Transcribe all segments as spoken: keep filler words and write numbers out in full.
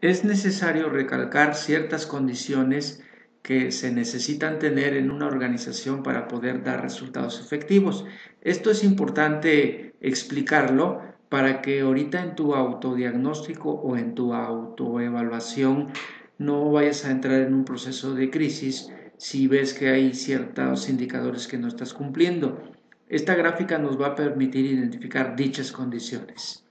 es necesario recalcar ciertas condiciones que se necesitan tener en una organización para poder dar resultados efectivos. Esto es importante explicarlo para que ahorita en tu autodiagnóstico o en tu autoevaluación no vayas a entrar en un proceso de crisis si ves que hay ciertos indicadores que no estás cumpliendo. Esta gráfica nos va a permitir identificar dichas condiciones.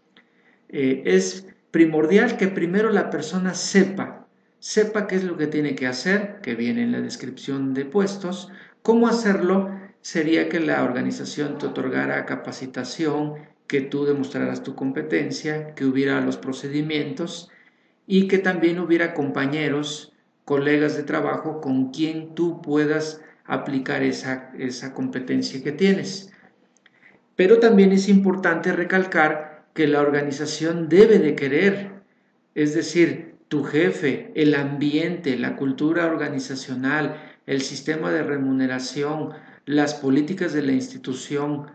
Eh, es primordial que primero la persona sepa, sepa qué es lo que tiene que hacer, que viene en la descripción de puestos. Cómo hacerlo sería que la organización te otorgara capacitación, que tú demostraras tu competencia, que hubiera los procedimientos y que también hubiera compañeros, colegas de trabajo con quien tú puedas aplicar esa, esa competencia que tienes. Pero también es importante recalcar que la organización debe de querer, es decir, tu jefe, el ambiente, la cultura organizacional, el sistema de remuneración, las políticas de la institución,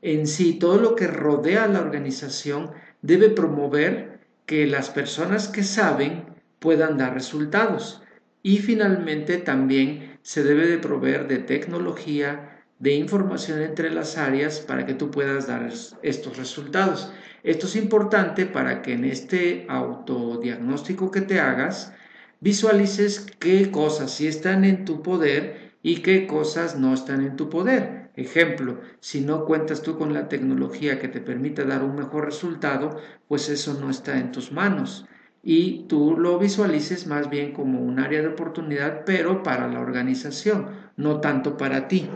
en sí, todo lo que rodea a la organización debe promover que las personas que saben puedan dar resultados. Y finalmente también se debe de proveer de tecnología, de información entre las áreas para que tú puedas dar estos resultados. Esto es importante para que en este autodiagnóstico que te hagas, visualices qué cosas sí están en tu poder y qué cosas no están en tu poder. Ejemplo, si no cuentas tú con la tecnología que te permita dar un mejor resultado, pues eso no está en tus manos. Y tú lo visualices más bien como un área de oportunidad, pero para la organización, no tanto para ti.